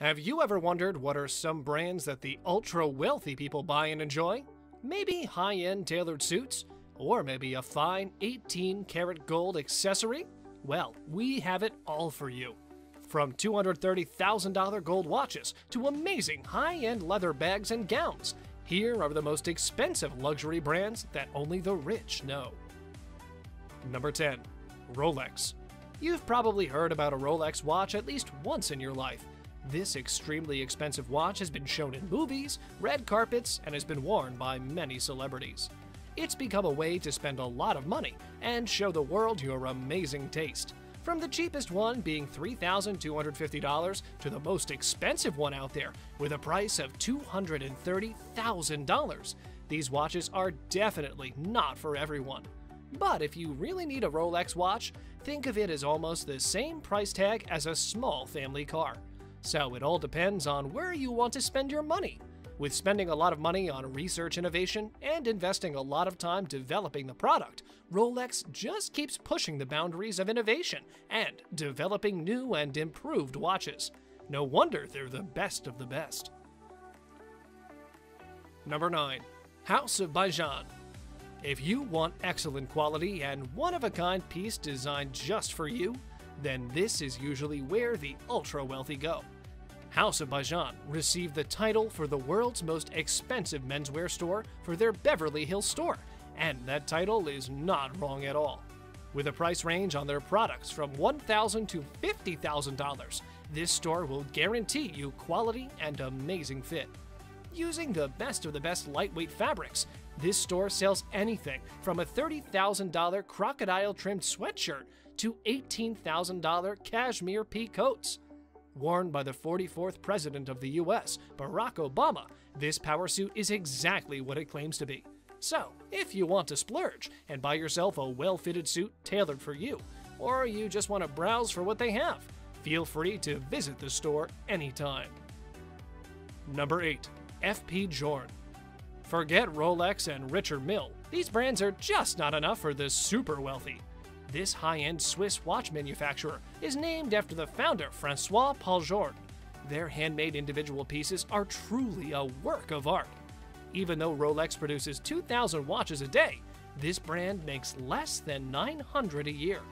Have you ever wondered what are some brands that the ultra-wealthy people buy and enjoy? Maybe high-end tailored suits? Or maybe a fine 18-karat gold accessory? Well, we have it all for you. From $230,000 gold watches to amazing high-end leather bags and gowns, here are the most expensive luxury brands that only the rich know. Number 10. Rolex. You've probably heard about a Rolex watch at least once in your life. This extremely expensive watch has been shown in movies, red carpets, and has been worn by many celebrities. It's become a way to spend a lot of money and show the world your amazing taste. From the cheapest one being $3,250 to the most expensive one out there with a price of $230,000. These watches are definitely not for everyone. But if you really need a Rolex watch, think of it as almost the same price tag as a small family car. So it all depends on where you want to spend your money. With spending a lot of money on research innovation and investing a lot of time developing the product, Rolex just keeps pushing the boundaries of innovation and developing new and improved watches. No wonder they're the best of the best. Number 9. House of Bijan. If you want excellent quality and one-of-a-kind piece designed just for you, then this is usually where the ultra-wealthy go. House of Bijan received the title for the world's most expensive menswear store for their Beverly Hills store, and that title is not wrong at all. With a price range on their products from $1,000 to $50,000, this store will guarantee you quality and amazing fit. Using the best of the best lightweight fabrics, this store sells anything from a $30,000 crocodile-trimmed sweatshirt to $18,000 cashmere pea coats. Worn by the 44th President of the US, Barack Obama, this power suit is exactly what it claims to be. So, if you want to splurge and buy yourself a well-fitted suit tailored for you, or you just want to browse for what they have, feel free to visit the store anytime. Number 8. FP Journe. Forget Rolex and Richard Mille. These brands are just not enough for the super wealthy. This high-end Swiss watch manufacturer is named after the founder, Francois Paul Journe. Their handmade individual pieces are truly a work of art. Even though Rolex produces 2,000 watches a day, this brand makes less than 900 a year.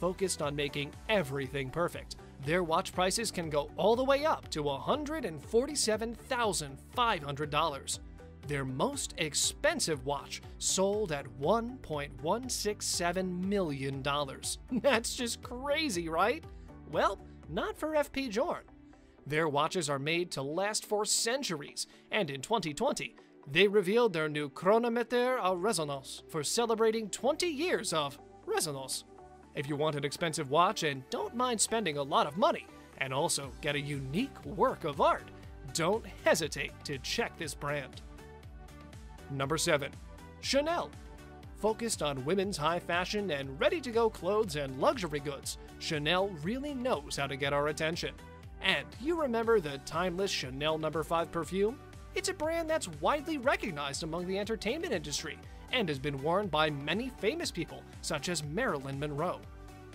Focused on making everything perfect, their watch prices can go all the way up to $147,500. Their most expensive watch sold at $1.167 million. That's just crazy, right? Well, not for FP Journe. Their watches are made to last for centuries, and in 2020, they revealed their new Chronometer à Résonance for celebrating 20 years of Résonance. If you want an expensive watch and don't mind spending a lot of money, and also get a unique work of art, don't hesitate to check this brand. Number 7. Chanel. Focused on women's high fashion and ready-to-go clothes and luxury goods, Chanel really knows how to get our attention. And you remember the timeless Chanel No. 5 perfume? It's a brand that's widely recognized among the entertainment industry and has been worn by many famous people, such as Marilyn Monroe.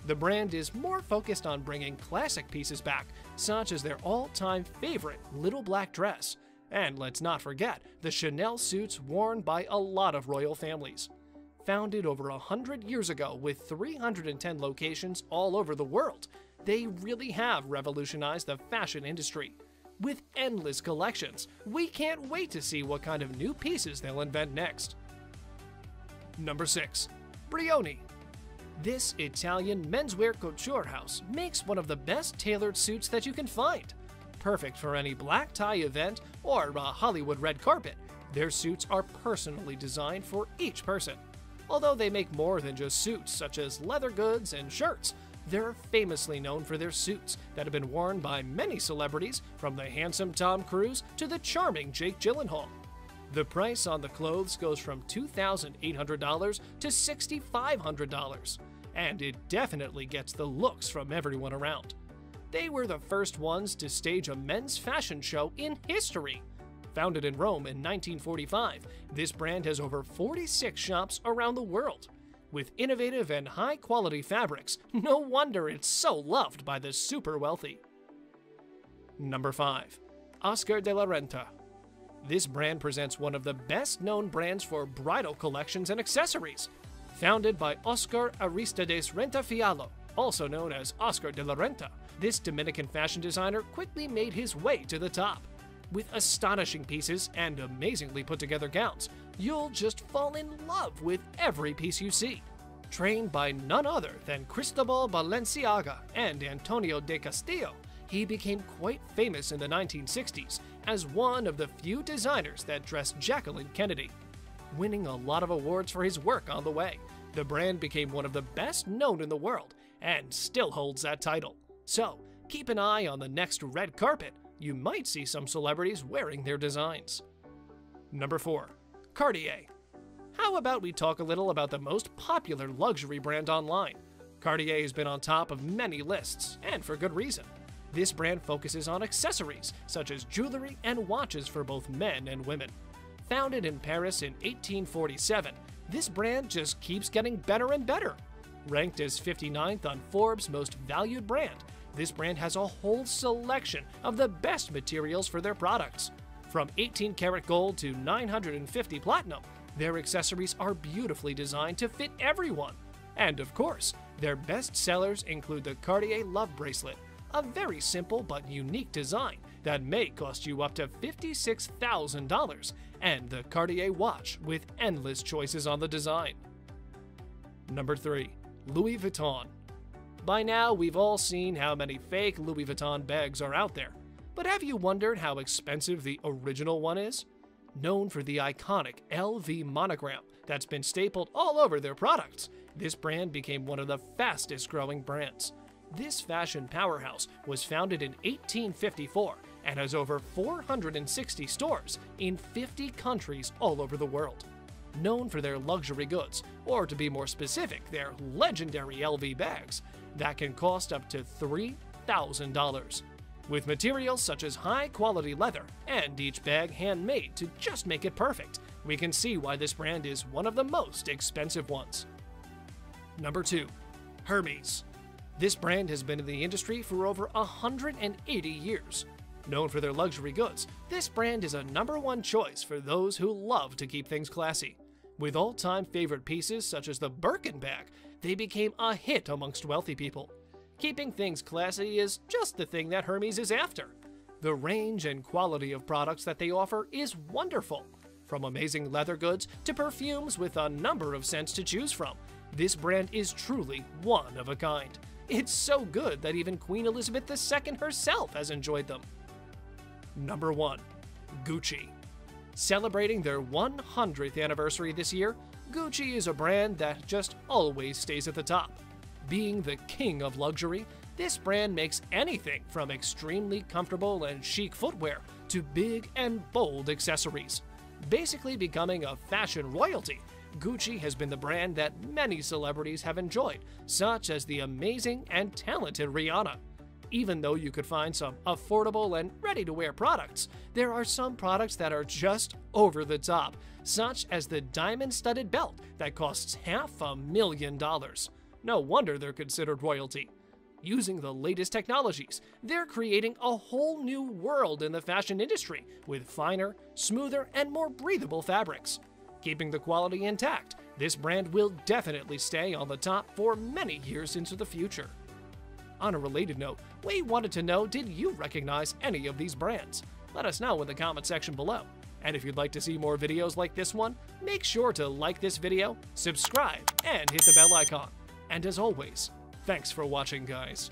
The brand is more focused on bringing classic pieces back, such as their all-time favorite little black dress. And let's not forget the Chanel suits worn by a lot of royal families. Founded over 100 years ago with 310 locations all over the world, they really have revolutionized the fashion industry. With endless collections, we can't wait to see what kind of new pieces they'll invent next. Number 6. Brioni. This Italian menswear couture house makes one of the best tailored suits that you can find. Perfect for any black tie event or a Hollywood red carpet, their suits are personally designed for each person. Although they make more than just suits, such as leather goods and shirts, they're famously known for their suits that have been worn by many celebrities, from the handsome Tom Cruise to the charming Jake Gyllenhaal. The price on the clothes goes from $2,800 to $6,500, and it definitely gets the looks from everyone around. They were the first ones to stage a men's fashion show in history. Founded in Rome in 1945, this brand has over 46 shops around the world. With innovative and high-quality fabrics, no wonder it's so loved by the super wealthy. Number 5. Oscar de la Renta. This brand presents one of the best-known brands for bridal collections and accessories. Founded by Oscar Aristides Renta Fialo, also known as Oscar de la Renta, this Dominican fashion designer quickly made his way to the top. With astonishing pieces and amazingly put-together gowns, you'll just fall in love with every piece you see. Trained by none other than Cristóbal Balenciaga and Antonio de Castillo, he became quite famous in the 1960s as one of the few designers that dressed Jacqueline Kennedy. Winning a lot of awards for his work on the way, the brand became one of the best known in the world and still holds that title. So, keep an eye on the next red carpet. You might see some celebrities wearing their designs. Number 4. Cartier. How about we talk a little about the most popular luxury brand online? Cartier has been on top of many lists, and for good reason. This brand focuses on accessories such as jewelry and watches for both men and women. Founded in Paris in 1847, this brand just keeps getting better and better. Ranked as 59th on Forbes' Most Valued Brand, this brand has a whole selection of the best materials for their products. From 18 karat gold to 950 platinum, their accessories are beautifully designed to fit everyone. And of course, their best sellers include the Cartier Love Bracelet, a very simple but unique design that may cost you up to $56,000, and the Cartier watch with endless choices on the design. Number 3. Louis Vuitton. By now, we've all seen how many fake Louis Vuitton bags are out there, but have you wondered how expensive the original one is? Known for the iconic LV monogram that's been stapled all over their products, this brand became one of the fastest-growing brands. This fashion powerhouse was founded in 1854 and has over 460 stores in 50 countries all over the world. Known for their luxury goods, or to be more specific, their legendary LV bags, that can cost up to $3,000. With materials such as high-quality leather and each bag handmade to just make it perfect, we can see why this brand is one of the most expensive ones. Number 2. Hermes. This brand has been in the industry for over 180 years. Known for their luxury goods, this brand is a #1 choice for those who love to keep things classy. With all-time favorite pieces such as the Birkin bag, they became a hit amongst wealthy people. Keeping things classy is just the thing that Hermes is after. The range and quality of products that they offer is wonderful. From amazing leather goods to perfumes with a number of scents to choose from, this brand is truly one of a kind. It's so good that even Queen Elizabeth II herself has enjoyed them. Number 1. Gucci. Celebrating their 100th anniversary this year, Gucci is a brand that just always stays at the top. Being the king of luxury, this brand makes anything from extremely comfortable and chic footwear to big and bold accessories. Basically becoming a fashion royalty, Gucci has been the brand that many celebrities have enjoyed, such as the amazing and talented Rihanna. Even though you could find some affordable and ready-to-wear products, there are some products that are just over the top, such as the diamond-studded belt that costs $500,000. No wonder they're considered royalty. Using the latest technologies, they're creating a whole new world in the fashion industry with finer, smoother, and more breathable fabrics. Keeping the quality intact, this brand will definitely stay on the top for many years into the future. On a related note, we wanted to know, did you recognize any of these brands? Let us know in the comment section below. And if you'd like to see more videos like this one, make sure to like this video, subscribe, and hit the bell icon. And as always, thanks for watching, guys.